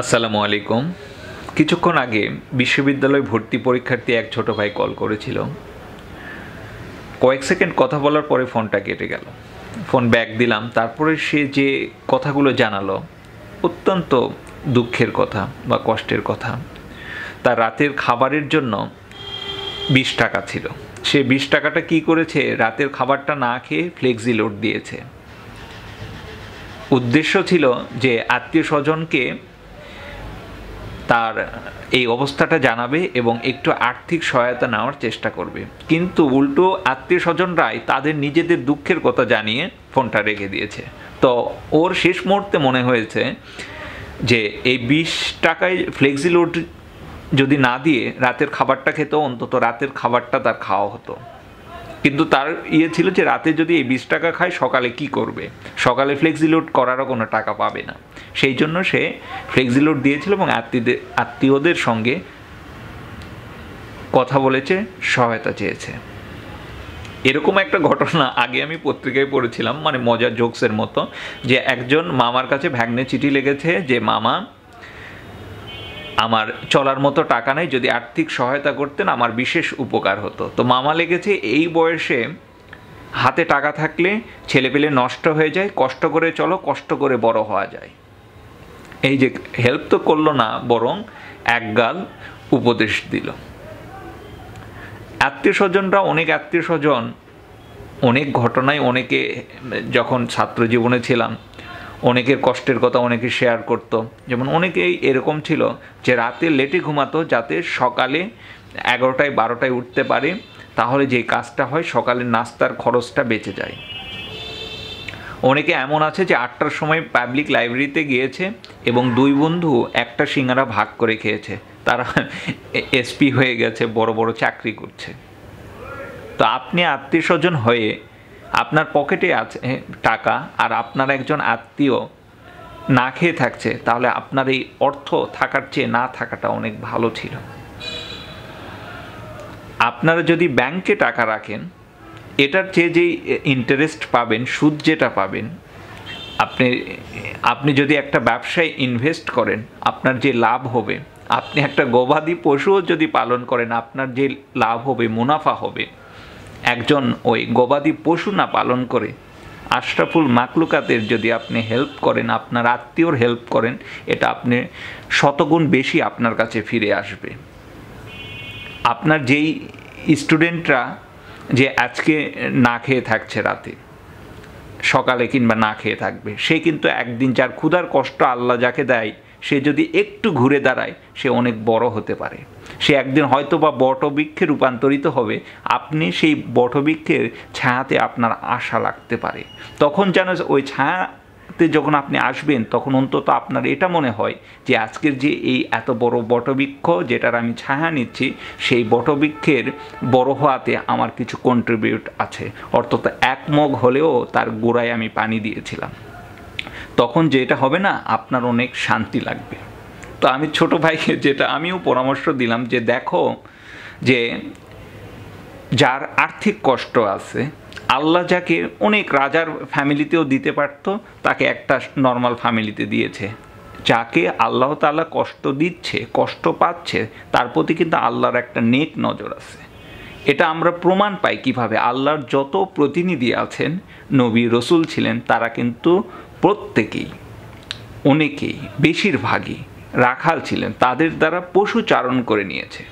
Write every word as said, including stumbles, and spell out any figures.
আসসালামু আলাইকুম। কিছুক্ষণ আগে বিশ্ববিদ্যালয় ভর্তি পরীক্ষার্থী এক ছোট ভাই কল করেছিল। কয়েক সেকেন্ড কথা বলার পরে ফোনটা কেটে গেল। ফোন ব্যাক দিলাম। তারপরে সে যে কথাগুলো জানালো অত্যন্ত দুঃখের কথা বা কষ্টের কথা। তার রাতের খাবারের জন্য বিশ টাকা ছিল। সে বিশ টাকাটা কি করেছে, রাতের খাবারটা না খেয়ে ফ্লেক্সি লোড দিয়েছে। উদ্দেশ্য ছিল যে আত্মীয় স্বজনকে তার এই অবস্থাটা জানাবে এবং একটু আর্থিক সহায়তা নেওয়ার চেষ্টা করবে, কিন্তু উল্টো আত্মীয় স্বজনরাই তাদের নিজেদের দুঃখের কথা জানিয়ে ফোনটা রেখে দিয়েছে। তো ওর শেষ মুহূর্তে মনে হয়েছে যে এই বিশ টাকায় ফ্লেক্সি লোড যদি না দিয়ে রাতের খাবারটা খেত, অন্তত রাতের খাবারটা তার খাওয়া হতো। কিন্তু তার ইয়ে ছিল যে রাতে যদি এই বিশ টাকা খায় সকালে কি করবে, সকালে ফ্লেক্সি লোড করারও কোনো টাকা পাবে না। সেই জন্য সে ফ্লেক্সি লোড দিয়েছিল এবং আত্মীয়দের আত্মীয়দের সঙ্গে কথা বলেছে, সহায়তা চেয়েছে। এরকম একটা ঘটনা আগে আমি পত্রিকায় পড়েছিলাম, মানে মজার জোকসের মতো, যে একজন মামার কাছে ভাগ্নে চিঠি লিখেছে যে মামা আমার চলার মতো টাকা নেই, যদি আর্থিক সহায়তা করতেন আমার বিশেষ উপকার হতো। তো মামা লিখেছে এই বয়সে হাতে টাকা থাকলে ছেলেপেলে নষ্ট হয়ে যায়, কষ্ট করে চলো, কষ্ট করে বড় হওয়া যায়। এই যে হেল্প তো করলো না, বরং একগাল উপদেশ দিল। আত্মীয় স্বজনরা, অনেক আত্মীয় স্বজন, অনেক ঘটনায় অনেকে, যখন ছাত্র জীবনে ছিলাম অনেকের কষ্টের কথা অনেকে শেয়ার করত। যেমন অনেকেই এরকম ছিল যে রাতে লেটে ঘুমাতো যাতে সকালে এগারোটায় বারোটায় উঠতে পারে, তাহলে যে কাজটা হয় সকালে নাস্তার খরচটা বেঁচে যায়। অনেকে এমন আছে যে আটটার সময় পাবলিক লাইব্রেরিতে গিয়েছে এবং দুই বন্ধু একটা সিঙ্গারা ভাগ করে খেয়েছে। তারা এসপি হয়ে গেছে, বড় বড় চাকরি করছে। তো আপনি আত্মীয় স্বজন হয়ে আপনার পকেটে আছে টাকা আর আপনার একজন আত্মীয় না খেয়ে থাকছে, তাহলে আপনার এই অর্থ থাকার চেয়ে না থাকাটা অনেক ভালো ছিল। আপনারা যদি ব্যাংকে টাকা রাখেন, এটার চেয়ে যেই ইন্টারেস্ট পাবেন, সুদ যেটা পাবেন, আপনি আপনি যদি একটা ব্যবসায় ইনভেস্ট করেন আপনার যে লাভ হবে, আপনি একটা গবাদি পশুও যদি পালন করেন আপনার যে লাভ হবে, মুনাফা হবে, একজন ওই গবাদি পশু না পালন করে আশরাফুল মাকলুকাতের যদি আপনি হেল্প করেন, আপনার আত্মীয়র হেল্প করেন, এটা আপনি শতগুণ বেশি আপনার কাছে ফিরে আসবে। আপনার যেই স্টুডেন্টরা যে আজকে না খেয়ে থাকছে রাতে, সকালে কিংবা না খেয়ে থাকবে, সে কিন্তু একদিন, যার ক্ষুধার কষ্ট আল্লাহ যাকে দেয়, সে যদি একটু ঘুরে দাঁড়ায় সে অনেক বড় হতে পারে। সে একদিন হয়তো বা বটবৃক্ষে রূপান্তরিত হবে। আপনি সেই বটবৃক্ষের ছায়াতে আপনার আশা লাগতে পারে। তখন যেন ওই ছায়াতে যখন আপনি আসবেন, তখন অন্তত আপনার এটা মনে হয় যে আজকের যে এই এত বড় বটবৃক্ষ যেটার আমি ছায়া নিচ্ছি, সেই বটবৃক্ষের বড় হওয়াতে আমার কিছু কন্ট্রিবিউট আছে, অর্থাৎ এক মগ হলেও তার গোড়ায় আমি পানি দিয়েছিলাম। তখন যেটা হবে না, আপনার অনেক শান্তি লাগবে। তো আমি ছোট ভাইকে যেটা আমিও পরামর্শ দিলাম যে দেখো, যে যার আর্থিক কষ্ট আছে, আল্লাহ যাকে অনেক রাজার ফ্যামিলিতেও দিতে পারত, তাকে একটা নর্মাল ফ্যামিলিতে দিয়েছে। যাকে আল্লাহ তাআলা কষ্ট দিচ্ছে, কষ্ট পাচ্ছে, তার প্রতি কিন্তু আল্লাহর একটা নেক নজর আছে। এটা আমরা প্রমাণ পাই কিভাবে, আল্লাহর যত প্রতিনিধি আছেন, নবী রসুল ছিলেন, তারা কিন্তু প্রত্যেকেই, অনেকেই, বেশিরভাগই রাখাল ছিলেন, তাদের দ্বারা পশু চারণ করে নিয়েছে।